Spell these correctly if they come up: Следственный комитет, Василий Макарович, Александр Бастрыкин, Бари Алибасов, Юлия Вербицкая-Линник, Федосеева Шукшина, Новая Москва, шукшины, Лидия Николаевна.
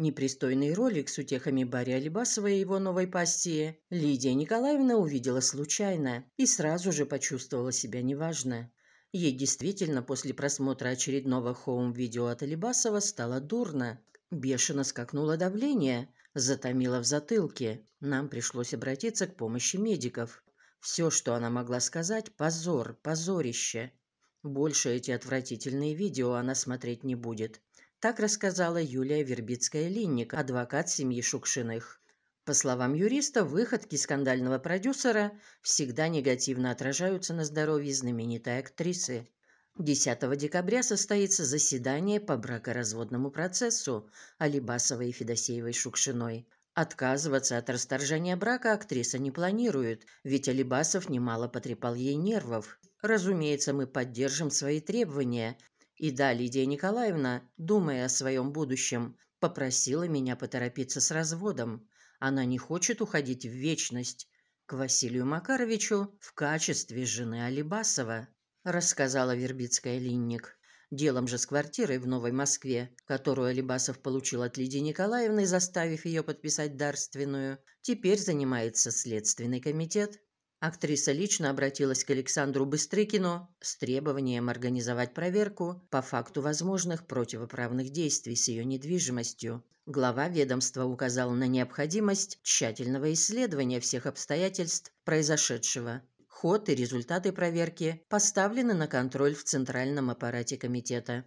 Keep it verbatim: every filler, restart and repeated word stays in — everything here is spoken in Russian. Непристойный ролик с утехами Бари Алибасова и его новой пассии Лидия Николаевна увидела случайно и сразу же почувствовала себя неважно. Ей действительно после просмотра очередного хоум-видео от Алибасова стало дурно. Бешено скакнуло давление, затомило в затылке. Нам пришлось обратиться к помощи медиков. Все, что она могла сказать – позор, позорище. Больше эти отвратительные видео она смотреть не будет. Так рассказала Юлия Вербицкая-Линник, адвокат семьи Шукшиных. По словам юриста, выходки скандального продюсера всегда негативно отражаются на здоровье знаменитой актрисы. десятого декабря состоится заседание по бракоразводному процессу Алибасовой и Федосеевой Шукшиной. Отказываться от расторжения брака актриса не планирует, ведь Алибасов немало потрепал ей нервов. Разумеется, мы поддержим свои требования. И да, Лидия Николаевна, думая о своем будущем, попросила меня поторопиться с разводом. Она не хочет уходить в вечность к Василию Макаровичу в качестве жены Алибасова, рассказала Вербицкая-Линник. Делом же с квартирой в Новой Москве, которую Алибасов получил от Лидии Николаевны, заставив ее подписать дарственную, теперь занимается Следственный комитет. Актриса лично обратилась к Александру Бастрыкину с требованием организовать проверку по факту возможных противоправных действий с ее недвижимостью. Глава ведомства указал на необходимость тщательного исследования всех обстоятельств произошедшего. Ход и результаты проверки поставлены на контроль в центральном аппарате комитета.